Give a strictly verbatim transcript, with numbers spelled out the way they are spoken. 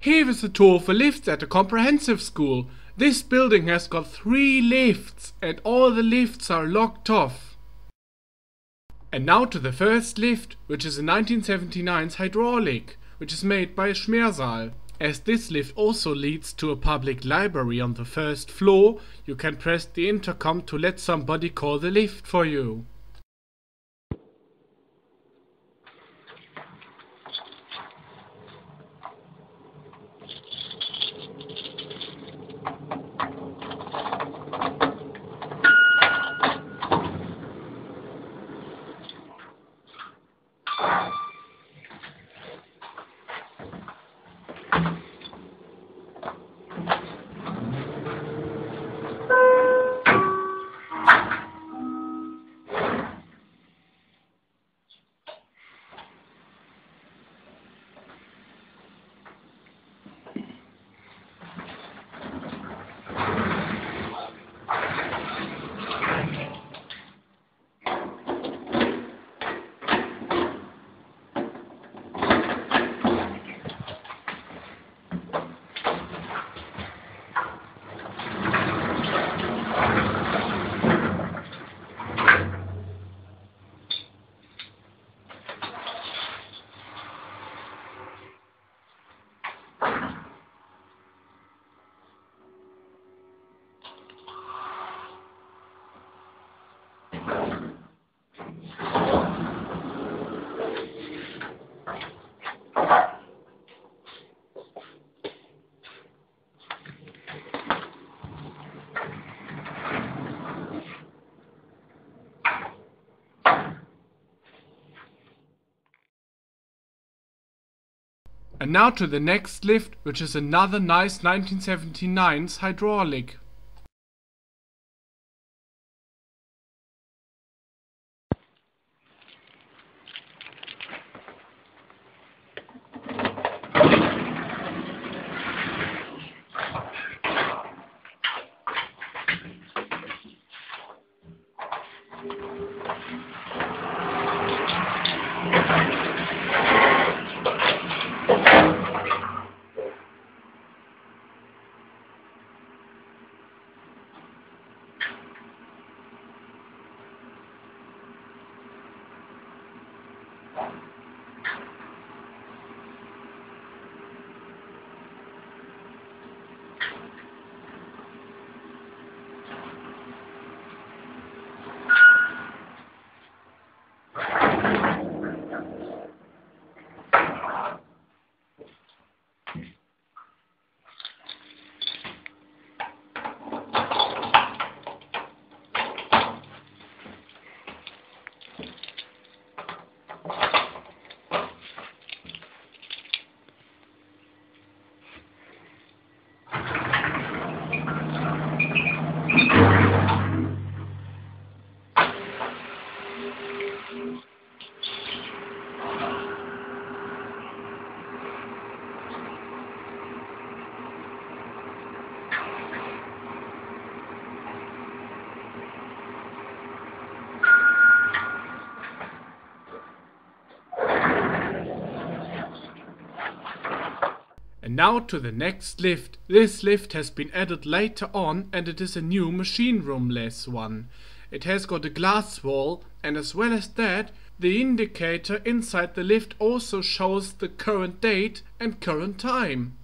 Here is a tour for lifts at a comprehensive school. This building has got three lifts and all the lifts are locked off. And now to the first lift, which is a nineteen seventy-nine hydraulic, which is made by Schmersal. As this lift also leads to a public library on the first floor, you can press the intercom to let somebody call the lift for you. And now to the next lift, which is another nice nineteen seventy-nine hydraulic. And now to the next lift. This lift has been added later on and it is a new machine room-less one. It has got a glass wall, and as well as that, the indicator inside the lift also shows the current date and current time.